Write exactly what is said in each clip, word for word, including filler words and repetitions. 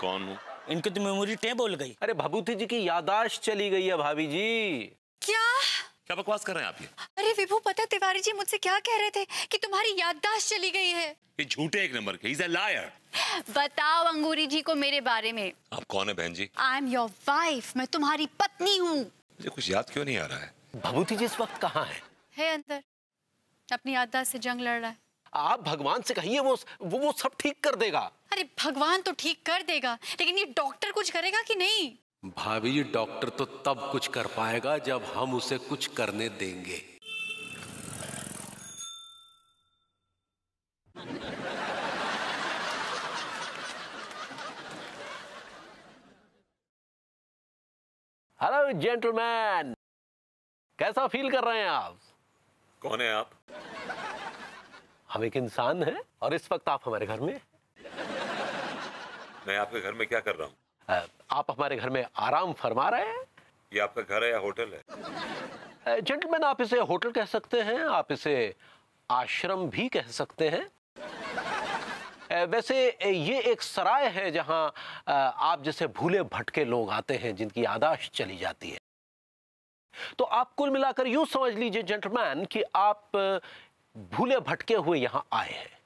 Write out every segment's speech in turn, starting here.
कौन हूँ। इनकी तो मेमोरी टेप बोल गई। अरे भभूति जी की यादाश्त चली गई है भाभी जी। क्या क्या बकवास कर रहे हैं आप ये? अरे विभू पता तिवारी जी मुझसे क्या कह रहे थे कि तुम्हारी याददाश्त चली गई है। ये झूठे एक नंबर के, इज अ लायर। बताओ अंगूरी जी को मेरे बारे में। आप कौन है बहन जी? आई एम योर वाइफ, मैं तुम्हारी पत्नी हूँ। मुझे कुछ याद क्यों नहीं आ रहा है? भभूति जी इस वक्त कहाँ है? है अंदर, अपनी याददाश्त से जंग लड़ रहा है। आप भगवान से कहिए वो वो वो सब ठीक कर देगा। अरे भगवान तो ठीक कर देगा, लेकिन ये डॉक्टर कुछ करेगा कि नहीं? भाभी जी डॉक्टर तो तब कुछ कर पाएगा जब हम उसे कुछ करने देंगे। हेलो जेंटलमैन, कैसा फील कर रहे हैं आप? कौन है आप? हम एक इंसान हैं और इस वक्त आप हमारे घर में। मैं आपके घर में क्या कर रहा हूँ? आप हमारे घर में आराम फरमा रहे हैं। ये आपका घर है या होटल है? जेंटलमैन आप इसे होटल कह सकते हैं, आप इसे आश्रम भी कह सकते हैं। वैसे ये एक सराय है जहाँ आप जैसे भूले भटके लोग आते हैं जिनकी याददाश्त चली जाती है। तो आप कुल मिलाकर यूँ समझ लीजिए जेंटलमैन कि आप भूले भटके हुए यहाँ आए हैं।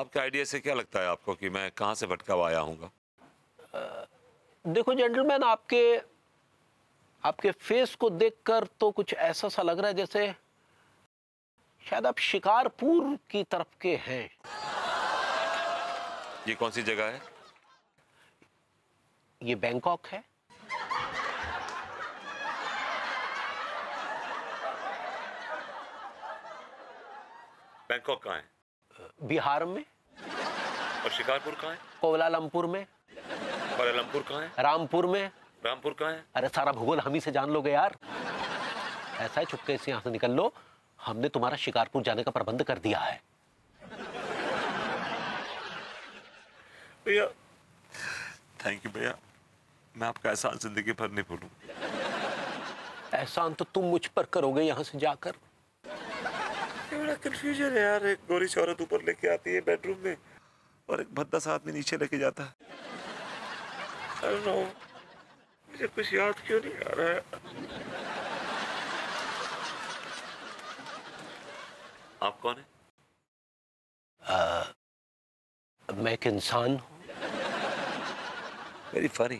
आपके आइडिया से क्या लगता है आपको कि मैं कहाँ से भटका हुआ आया हूँगा? देखो जेंटलमैन आपके आपके फेस को देखकर तो कुछ ऐसा सा लग रहा है जैसे शायद आप शिकारपुर की तरफ के हैं। ये कौन सी जगह है? ये बैंकॉक है। बैंकॉक कहाँ है? बिहार में। और शिकारपुर कहाँ है? कोलालमपुर में। कोलालमपुर कहाँ है? रामपुर में। रामपुर कहाँ है? अरे सारा भूगोल हम ही से जान लोगे यार। ऐसा है चुपके से यहाँ से निकल लो, हमने तुम्हारा शिकारपुर जाने का प्रबंध कर दिया है। भैया थैंक यू भैया, मैं आपका एहसान जिंदगी भर नहीं भूलूंगा। एहसान तो तुम मुझ पर करोगे यहाँ से जाकर। बड़ा कंफ्यूजन है यार, एक गोरी औरत ऊपर लेके आती है बेडरूम में और एक भद्दा सा आदमी नीचे लेके जाता है। I don't know, मुझे कुछ याद क्यों नहीं आ रहा है। आप कौन है? uh, मैं एक इंसान हूँ। वेरी फनी,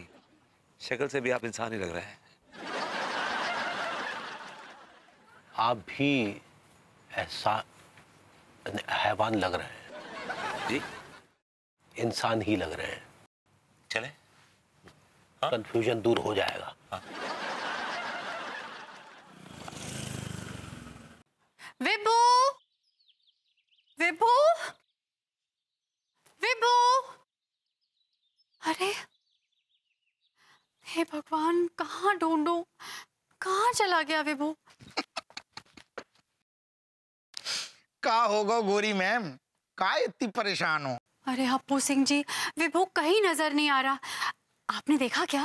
शक्ल से भी आप इंसान ही लग रहे हैं। आप भी ऐसा हैवान लग रहे हैं। जी इंसान ही लग रहे हैं। चले कंफ्यूजन दूर हो जाएगा। हाँ। विभू विभू विभू, अरे हे भगवान कहाँ ढूंढू, कहाँ चला गया विभू? का होगा गोरी मैम, का इतनी परेशान हो? अरे हप्पू सिंह जी विभू कहीं नजर नहीं आ रहा, आपने देखा क्या?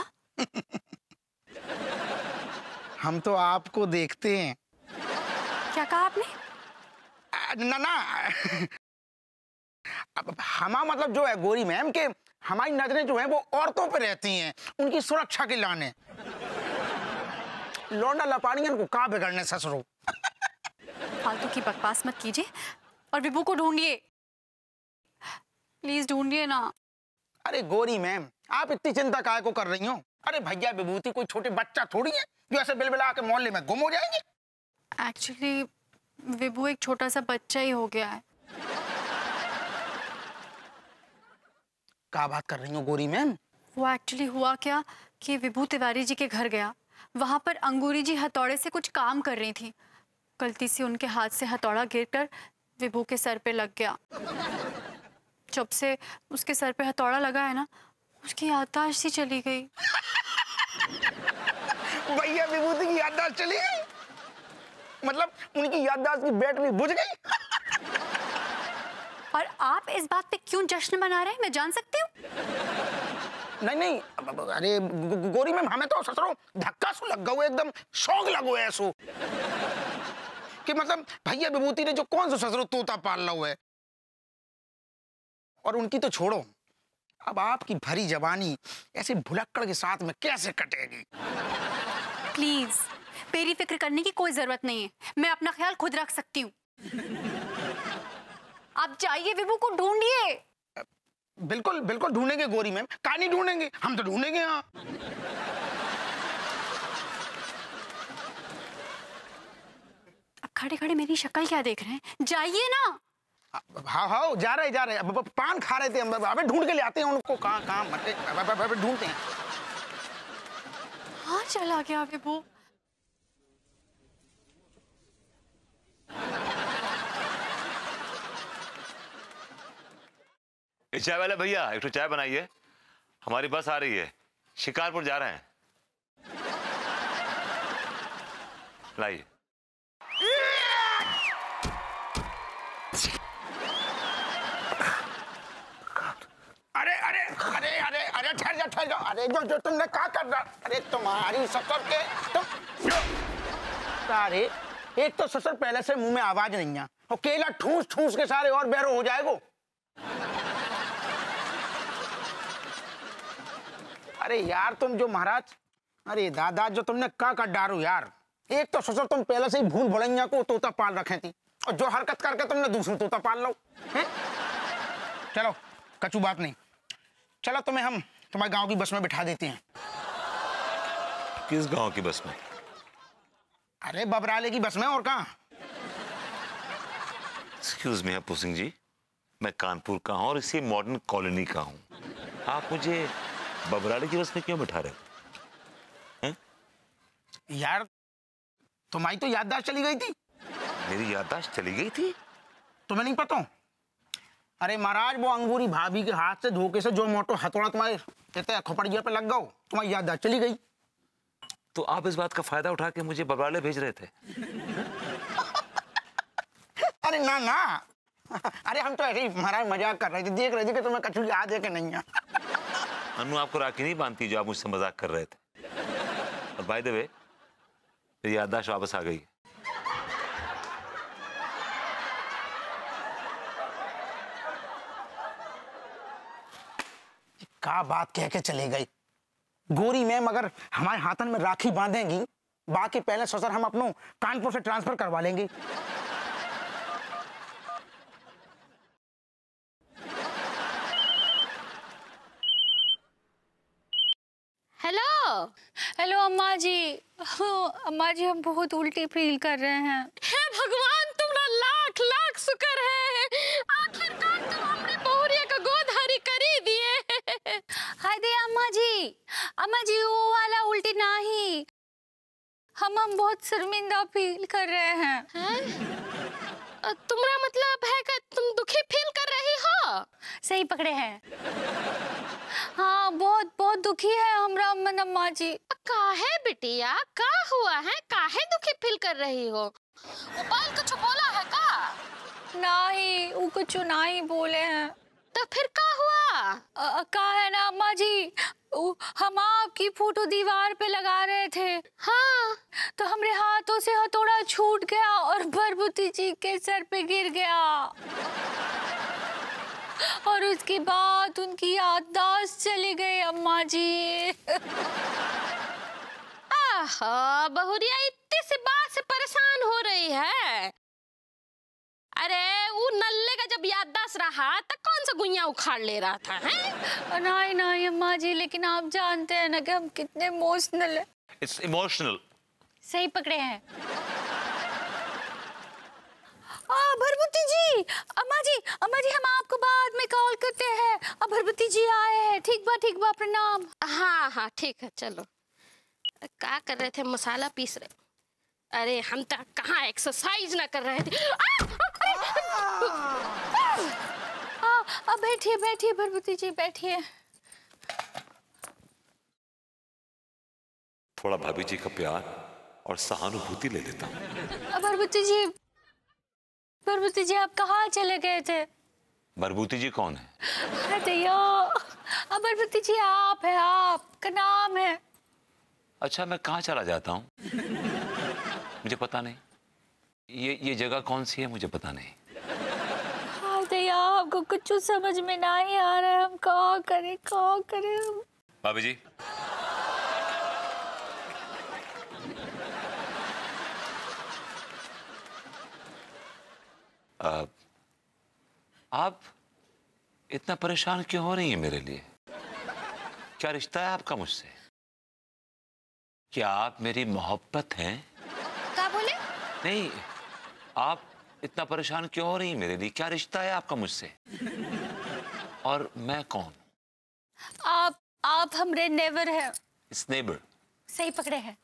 हम तो आपको देखते हैं। क्या कहा आपने? ना ना अब हमा मतलब जो है गोरी मैम के हमारी नजरें जो है वो औरतों पे रहती हैं, उनकी सुरक्षा के लाने। लौंडा लपाड़ियां को का बिगड़ने ससुरो। फालतू की बकवास मत कीजिए और विभू को ढूंढिए, प्लीज ढूंढिए ना। अरे गोरी मैम आप इतनी चिंता काहे को कर रही हो? अरे भैया विभूति कोई छोटे बच्चा थोड़ी है जो ऐसे बिलबिला के मोहल्ले में गुम हो जाएंगे। एक्चुअली विभू एक छोटा सा बच्चा ही हो गया है। क्या बात कर रही हो गोरी मैम? वो एक्चुअली हुआ क्या कि विभू तिवारी जी के घर गया, वहां पर अंगूरी जी हथौड़े से कुछ काम कर रही थी, गलती से उनके हाथ से हथौड़ा गिरकर विभू के सर पे लग गया। जब से उसके सर पे हथौड़ा लगा है ना, उसकी याददाश्त ही चली गई। भैया विभूति की याददाश्त चली गई, मतलब उनकी याददाश्त की बैटरी बुझ गई। और आप इस बात पे क्यों जश्न मना रहे हैं, मैं जान सकती हूँ? नहीं नहीं अरे गोरी मैम हमें तो ससुरो धक्का सु लग गए, एकदम शौक लगो ऐसो कि मतलब भैया विभूति ने जो कौन सा ससुर तोता पाल ला हुआ है। और उनकी तो छोड़ो, अब आपकी भरी जवानी ऐसे भुलक्कड़ के साथ में कैसे कटेगी? प्लीज मेरी फिक्र करने की कोई जरूरत नहीं है, मैं अपना ख्याल खुद रख सकती हूँ। आप जाइए, विभू को ढूंढिए। बिल्कुल बिल्कुल ढूंढेंगे गोरी मैम, कहाँ नहीं ढूंढेंगे, हम तो ढूंढेंगे। हाँ अब खड़े खड़े मेरी शक्ल क्या देख रहे हैं, जाइए ना। हाँ हाँ जा रहे जा रहे, अब पान खा रहे थे हम, अबे ढूंढ के ले आते हैं उनको। कहाँ कहाँ ढूंढते हैं। हाँ चला गया विभू। चाय वाला भैया एक तो चाय बनाइए, हमारी बस आ रही है, शिकारपुर जा रहे हैं। लाइए। अरे अरे अरे अरे अरे ठहर जाओ ठहर जाओ। अरे जो जो तुमने क्या कर रहा, अरे तुम्हारी ससुर के तुम सारे, एक तो ससुर पहले से मुंह में आवाज नहीं है और केला ठूस ठूस के सारे और बेरो हो जाएगो। अरे यार तुम जो महाराज, अरे दादा जो तुमने का का डारू यार, एक तो ससुर तुम पहले से ही भूल भुलैया को तोता पाल रखे थी और जो हरकत करके तुमने दूसरी तोता पाल लो है? चलो कचू बात नहीं, चलो तुम्हें हम तुम्हारे गांव की बस में बिठा देते हैं। किस गांव की बस में? अरे बबराले की बस में, और कहाँ। एक्सक्यूज मी हप्पू सिंह जी, मैं कानपुर का हूँ और इसी मॉडर्न कॉलोनी का हूँ, आप मुझे बबराले की बस में क्यों बिठा रहे हैं? यार तुम्हारी तो याददाश्त चली गई थी। मेरी याददाश्त चली गई थी? तुम्हें नहीं पता? अरे महाराज वो अंगूरी भाभी के हाथ से धोखे से जो मोटो हथौड़ा तुम्हारे कहते खोपड़िया पे लग गया, तुम्हारी याददाश्त चली गई। तो आप इस बात का फायदा उठा के मुझे बबराले भेज रहे थे? अरे ना ना, अरे हम तो ऐसे महाराज मजाक कर रहे थे, देख रहे थे कि तुम्हें कछु याद है कि नहीं है। अनु आपको राखी नहीं बांधती जो आप मुझसे मजाक कर रहे थे। और बाय द वे मेरी याददाश्त वापस आ गई। क्या बात कह के चले गई गोरी मैम, अगर हमारे हाथन में राखी बांधेंगी बाकी पहले ससुर हम अपनों कानपुर से ट्रांसफर करवा लेंगे। हेलो अम्मा जी, अम्मा जी हम बहुत उल्टी फील कर रहे हैं। हे भगवान तुम्हारा लाख लाख शुक्र है, आखिरकार तुम अपने बहुरिया का गोदहरी कर ही दिए। हाय दे अम्मा जी, अम्मा जी वो वाला उल्टी नहीं, हम हम बहुत शर्मिंदा फील कर रहे हैं। है? तुम्हारा मतलब है कि तुम दुखी फील कर रही हो? सही पकड़े हैं। हाँ बहुत बहुत दुखी है हम रामन अम्मा जी। काहे बिटिया का हुआ है, काहे दुखी फील कर रही हो? उपाल कुछ बोला है का? नहीं वो कुछ नहीं बोले हैं। तो फिर का हुआ? का है ना अम्मा जी, हम आपकी फोटो दीवार पे लगा रहे थे। हाँ तो हमारे हाथों से हथौड़ा छूट गया और भरभूति जी के सर पे गिर गया और उसके बाद उनकी याददाश्त चली गई अम्मा जी। आहा बहुरिया इतनी सी बात से परेशान हो रही है। अरे वो नल्ले का जब याददाश्त रहा तब कौन सा गुइया उखाड़ ले रहा था? है नहीं नहीं अम्मा जी, लेकिन आप जानते हैं ना कि हम कितने इमोशनल है। It's emotional. सही पकड़े हैं। भरभूति जी, अम्मा जी, अम्मा जी हम आपको बाद में कॉल करते हैं, अब भरभूति जी आए हैं। ठीक बा ठीक बा, प्रणाम। हाँ हाँ ठीक है चलो। क्या कर रहे थे? मसाला पीस रहे। अरे हम तो कहाँ एक्सरसाइज ना कर रहे थे। अब बैठिए बैठिए भरभूति जी बैठिए। थोड़ा भाभी जी का प्यार और सहानुभूति ले लेता हूँ। भरभूति जी, भरभूति जी आप कहाँ चले गए थे? भरभूति जी कौन है? अरे यार भरभूति जी आप है, आपका नाम है। अच्छा मैं कहाँ चला जाता हूँ? मुझे पता नहीं, ये ये जगह कौन सी है मुझे पता नहीं। अरे यार आपको कुछ समझ में ना ही आ रहा है, हम क्या करें क्या करें हम? भाभी जी आप, आप इतना परेशान क्यों हो रही हैं मेरे लिए? क्या रिश्ता है आपका मुझसे? क्या आप मेरी मोहब्बत हैं? क्या बोले? नहीं, आप इतना परेशान क्यों हो रही हैं मेरे लिए? क्या रिश्ता है आपका मुझसे? और मैं कौन? आप आप हमरे नेबर हैं। इस नेबर सही पकड़े हैं।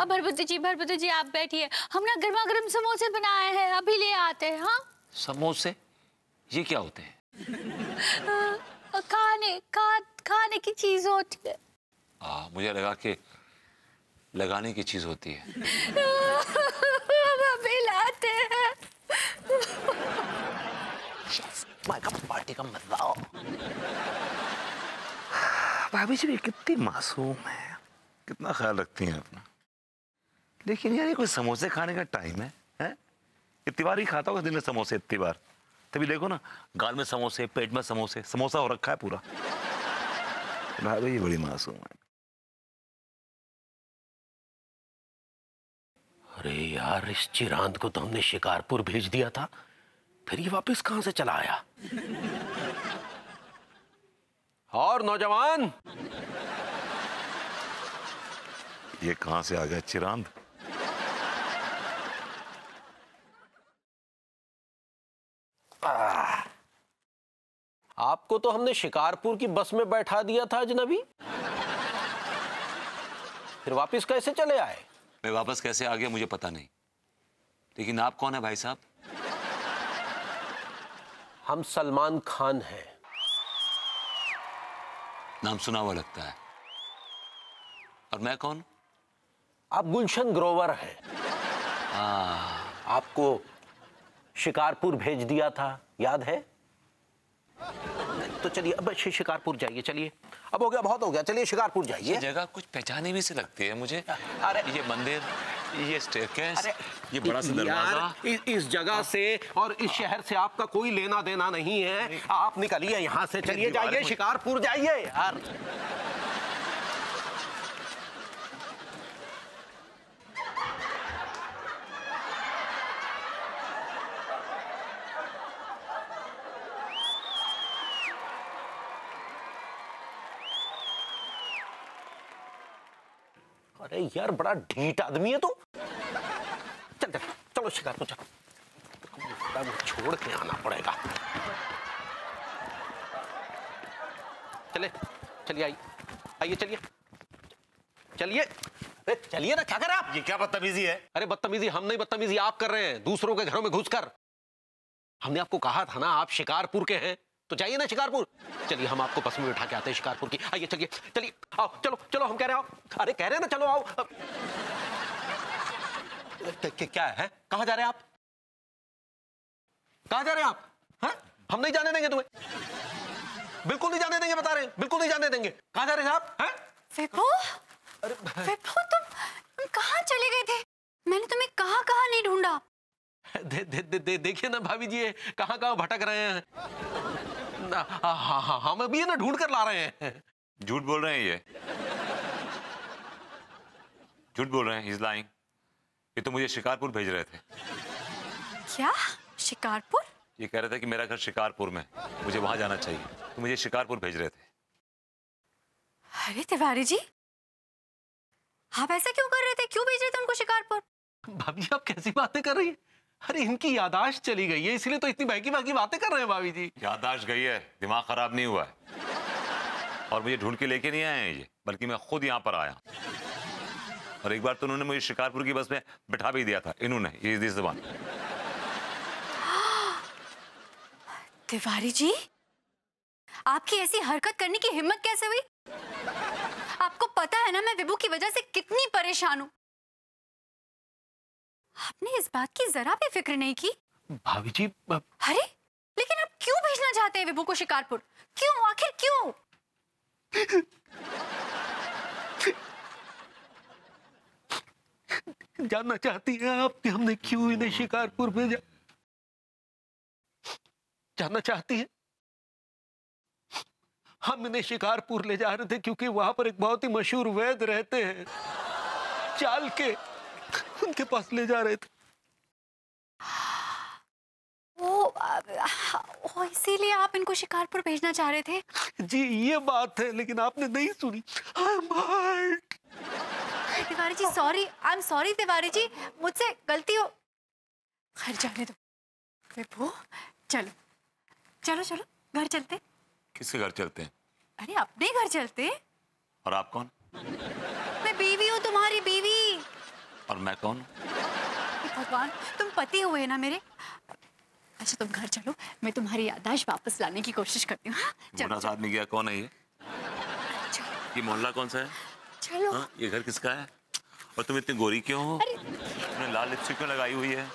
अब भरभूति जी भरभूति जी आप बैठिए, हम ना गर्मा गर्म समोसे बनाए हैं, अभी ले आते हैं। हाँ समोसे ये क्या होते हैं? आ, खाने खा, खाने की चीज होती है। आ, मुझे लगा कि लगाने की चीज होती है। हम अभी लाते हैं। पार्टी का मजा। भाभी जी कितनी मासूम है, कितना ख्याल रखती हैं अपना। लेकिन यार ये कोई समोसे खाने का टाइम है, है? तिवारी खाता होगा दिन में समोसे इतनी बार, तभी देखो ना गाल में समोसे पेट में समोसे समोसा हो रखा है पूरा। भाभी ये बड़ी मासूम है। अरे यार इस चिरांद को तो हमने शिकारपुर भेज दिया था, फिर ये वापस कहां से चला आया? और नौजवान ये कहां से आ गया चिरांद? आपको तो हमने शिकारपुर की बस में बैठा दिया था अजनबी, फिर वापस कैसे चले आए? मैं वापस कैसे आ गया मुझे पता नहीं, लेकिन आप कौन है भाई साहब? हम सलमान खान हैं। नाम सुना हुआ लगता है। और मैं कौन? आप गुलशन ग्रोवर हैं। आपको शिकारपुर भेज दिया था, याद है? तो चलिए अब शिकारपुर जाइए, चलिए अब हो गया बहुत हो गया, चलिए शिकारपुर जाइए। जगह कुछ पहचाने भी से लगती है मुझे। अरे ये मंदिर, ये स्टेयरकेस, ये बड़ा सा दरवाजा। इस जगह से और इस शहर से आपका कोई लेना देना नहीं है, आप निकलिए यहाँ से, चलिए जाइए शिकारपुर जाइए यार। अरे यार बड़ा ढीठ आदमी है तू। चल चल चलो शिकारपुर चलो, छोड़ के आना पड़ेगा। चले चलिए आइए आइए चलिए चलिए अरे चलिए ना, क्या कर रहे आप? ये क्या बदतमीजी है? अरे बदतमीजी हम नहीं, बदतमीजी आप कर रहे हैं दूसरों के घरों में घुसकर। हमने आपको कहा था ना आप शिकारपुर के हैं, तो जाइए ना शिकारपुर। चलिए हम आपको बस में बैठा के आते हैं शिकारपुर की, आइए चलिए चलिए आओ चलो चलो, हम कह रहे हैं आओ। अरे कह रहे हैं ना चलो आओ। क्या है, कहाँ जा रहे हैं आप? कहाँ जा रहे हैं आप? हा? हम नहीं जाने देंगे तुम्हें, बिल्कुल नहीं जाने देंगे, बता रहे हैं बिल्कुल नहीं जाने देंगे। कहाँ जा रहे हैं आप? विभू, अरे विभू तुम कहाँ चले गए थे? मैंने तुम्हें कहाँ कहाँ नहीं ढूंढा। दे, दे, दे, दे, देखिए ना भाभी जी कहाँ कहाँ भटक रहे हैं। हम अभी ना ढूंढ कर ला रहे हैं। झूठ बोल रहे हैं, ये झूठ बोल रहे हैं, he's lying। ये तो मुझे शिकारपुर भेज रहे थे। क्या शिकारपुर? ये कह रहे थे कि मेरा घर शिकारपुर में, मुझे वहां जाना चाहिए, तो मुझे शिकारपुर भेज रहे थे। अरे तिवारी जी आप ऐसा क्यों कर रहे थे, क्यों भेज रहे थे उनको शिकारपुर? भाभी आप कैसी बातें कर रही है? अरे इनकी यादाश्त चली गई है, इसलिए तो इतनी बहकी बहकी बातें कर रहे हैं भाभी जी। यादाश्त गई है, दिमाग खराब नहीं हुआ है। और मुझे ढूंढ के लेके नहीं आए हैं ये, बल्कि मैं खुद यहाँ पर आया। और एक बार तो उन्होंने मुझे शिकारपुर की बस में बिठा भी दिया था इन्होंने, ये इस ज़बान। तिवारी जी आपकी ऐसी हरकत करने की हिम्मत कैसे हुई? आपको पता है ना मैं विभू की वजह से कितनी परेशान हूँ, आपने इस बात की जरा भी फिक्र नहीं की। भाभी जी अब... अरे लेकिन आप क्यों भेजना चाहते हैं विभू को शिकारपुर, क्यों आखिर क्यों? जानना चाहती हैं आपने, हमने क्यों इन्हें शिकारपुर भेजा? जाना चाहती है। हम इन्हें शिकारपुर ले जा रहे थे क्योंकि वहां पर एक बहुत ही मशहूर वैद्य रहते हैं, चाल के उनके पास ले जा रहे थे। वो इसीलिए आप इनको शिकारपुर भेजना चाह रहे थे? जी ये बात है, लेकिन आपने नहीं सुनी। Tiwari ji sorry, I am sorry Tiwari ji, मुझसे गलती हो। घर जाने दो विभू, चलो चलो चलो घर चलते। किसके घर चलते हैं? अरे अपने घर चलते। और आप कौन? मैं बीवी हूँ, तुम्हारी बीवी। और मैं कौन? भगवान, तुम पति हुए ना मेरे। अच्छा तुम घर चलो, मैं तुम्हारी याददाश्त वापस लाने की कोशिश करती हूँ। बुरा साथ नहीं गया। कौन है ये? ये मोहल्ला कौन सा है? चलो। हाँ, ये घर किसका है? और तुम इतनी गोरी क्यों हो? तुमने लाल लिपस्टिक क्यों लगाई हुई है?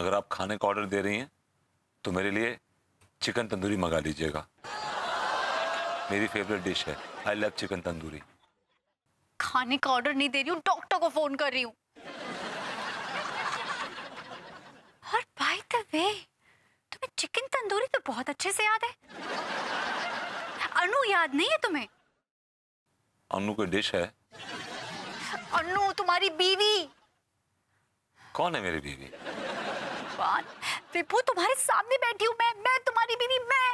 अगर आप खाने का ऑर्डर दे रही हैं तो मेरे लिए चिकन तंदूरी मंगा लीजिएगा, मेरी फेवरेट डिश है। I love chicken tandoori. खाने का ऑर्डर नहीं दे रही हूँ, डॉक्टर को फोन कर रही हूँ। और बाय द वे तुम्हें चिकन तंदूरी तो बहुत अच्छे से याद है, अनु याद नहीं है तुम्हें? अनु कोई डिश है? अनु तुम्हारी बीवी। कौन है मेरी बीवी? विभू तुम्हारे सामने बैठी हूं मैं, मैं तुम्हारी बीवी। मैं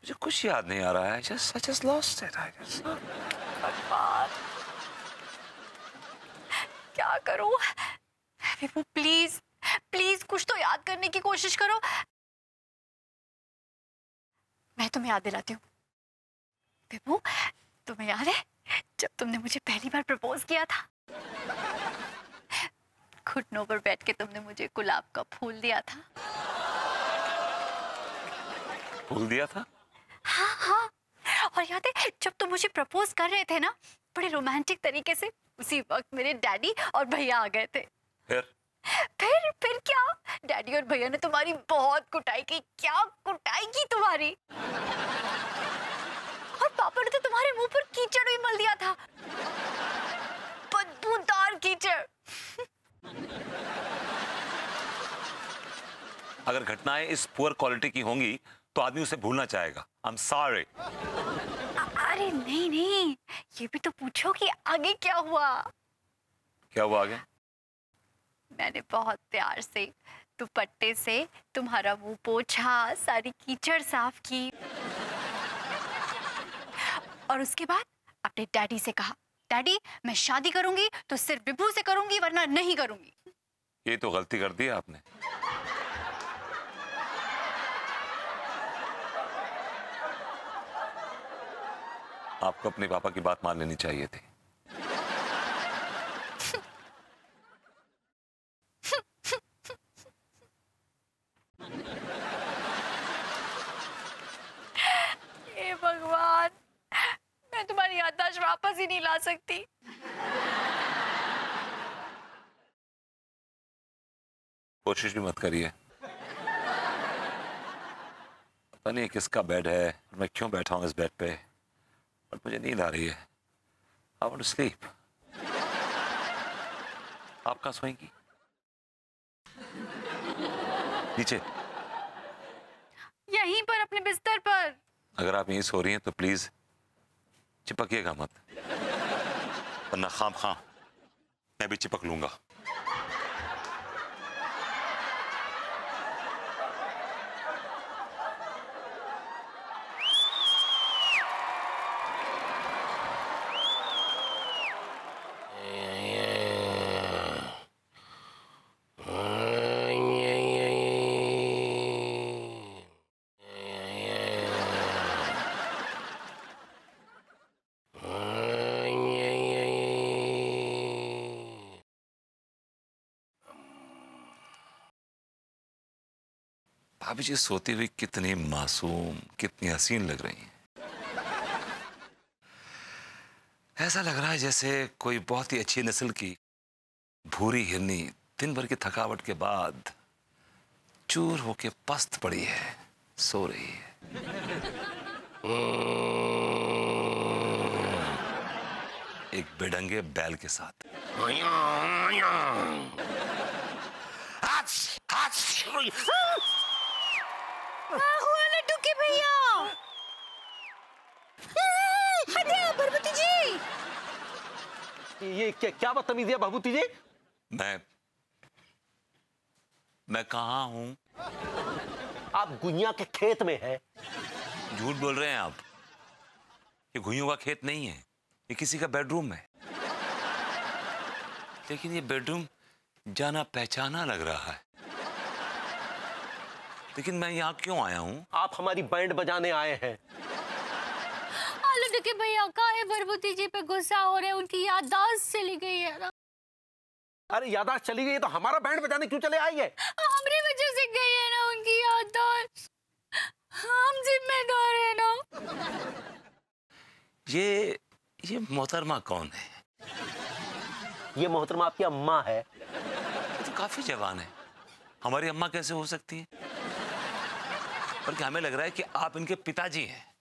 मुझे कुछ याद नहीं आ रहा है। just, I just lost it, I just... क्या करूं विभू, प्लीज प्लीज कुछ तो याद करने की कोशिश करो। मैं तुम्हें याद दिलाती हूँ विभू। तुम्हें याद है जब तुमने मुझे पहली बार प्रपोज किया था, घुटनों पर बैठ के तुमने मुझे गुलाब का फूल दिया था। फूल दिया था? हाँ हाँ। और याद है जब तुम मुझे प्रपोज कर रहे थे ना बड़े रोमांटिक तरीके से, उसी वक्त मेरे डैडी और भैया आ गए थे। फिर फिर फिर क्या? डैडी और भैया ने तुम्हारी बहुत कुटाई की। क्या कुटाई की तुम्हारी! और पापा ने तो तुम्हारे मुंह पर कीचड़ भी मल दिया था, बदबूदार कीचड़। अगर घटनाएं इस पुअर क्वालिटी की होंगी तो आदमी उसे भूलना चाहेगा। I am sorry. अरे नहीं नहीं, ये भी तो पूछो कि आगे क्या हुआ। क्या हुआ आगे? मैंने बहुत प्यार से दुपट्टे से तुम्हारा मुंह पोछा, सारी कीचड़ साफ की, और उसके बाद अपने डैडी से कहा, डैडी मैं शादी करूंगी तो सिर्फ विभू से करूंगी वरना नहीं करूंगी। ये तो गलती कर दी आपने। आपको अपने पापा की बात मान लेनी चाहिए थी। हे भगवान, मैं तुम्हारी याददाश्त वापस ही नहीं ला सकती। कोशिश भी मत करिए। पता नहीं किसका बेड है और मैं क्यों बैठा हूं इस बेड पे, और मुझे नींद आ रही है। I want to sleep. आप कहाँ सोएंगी? नीचे? यहीं पर अपने बिस्तर पर। अगर आप यहीं सो रही हैं तो प्लीज चिपकिएगा मत, वरना खाम खां मैं भी चिपक लूंगा। भाभी जी सोते हुए कितने मासूम, कितनी हसीन लग रही हैं। ऐसा लग रहा है जैसे कोई बहुत ही अच्छी नस्ल की भूरी हिरनी दिन भर की थकावट के बाद चूर होके पस्त पड़ी है, सो रही है। एक बेढंगे बैल के साथ। हुआ लड्डू के भैया। भभूति जी, ये क्या क्या बदतमीजी है भभूति जी? मैं मैं कहाँ हूँ? आप गुइया के खेत में हैं। झूठ बोल रहे हैं आप, ये गुइयों का खेत नहीं है, ये किसी का बेडरूम है। लेकिन ये बेडरूम जाना पहचाना लग रहा है, लेकिन मैं यहाँ क्यों आया हूँ? आप हमारी बैंड बजाने आए हैं। के भैया काहे भभूति जी पे गुस्सा हो रहे हैं, उनकी याददाश्त चली गई है ना। अरे याददाश्त चली गई है तो हमारा बैंड बजाने क्यों चले आई है? हमारी वजह से गई है ना उनकी याददाश्त, हम जिम्मेदार है ना। ये ये मोहतरमा कौन है? ये मोहतरमा आपकी अम्मा है। तो काफी जवान है, हमारी अम्मा कैसे हो सकती है? पर क्या हमें लग रहा है कि आप इनके पिताजी हैं?